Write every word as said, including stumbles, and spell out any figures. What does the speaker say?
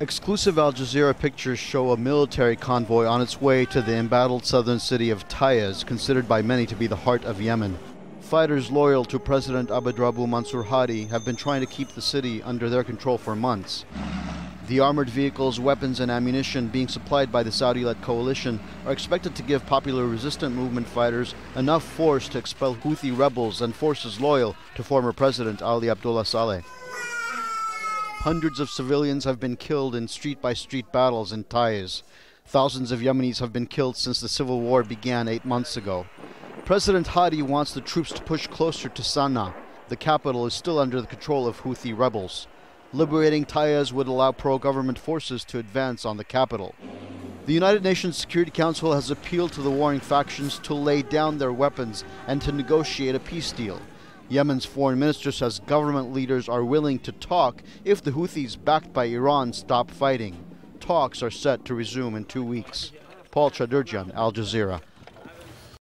Exclusive Al Jazeera pictures show a military convoy on its way to the embattled southern city of Taiz, considered by many to be the heart of Yemen. Fighters loyal to President Abd Rabbuh Mansur Hadi have been trying to keep the city under their control for months. The armored vehicles, weapons and ammunition being supplied by the Saudi-led coalition are expected to give popular resistant movement fighters enough force to expel Houthi rebels and forces loyal to former President Ali Abdullah Saleh. Hundreds of civilians have been killed in street-by-street battles in Taiz. Thousands of Yemenis have been killed since the civil war began eight months ago. President Hadi wants the troops to push closer to Sana'a. The capital is still under the control of Houthi rebels. Liberating Taiz would allow pro-government forces to advance on the capital. The United Nations Security Council has appealed to the warring factions to lay down their weapons and to negotiate a peace deal. Yemen's foreign minister says government leaders are willing to talk if the Houthis backed by Iran stop fighting. Talks are set to resume in two weeks. Paul Chaderjian, Al Jazeera.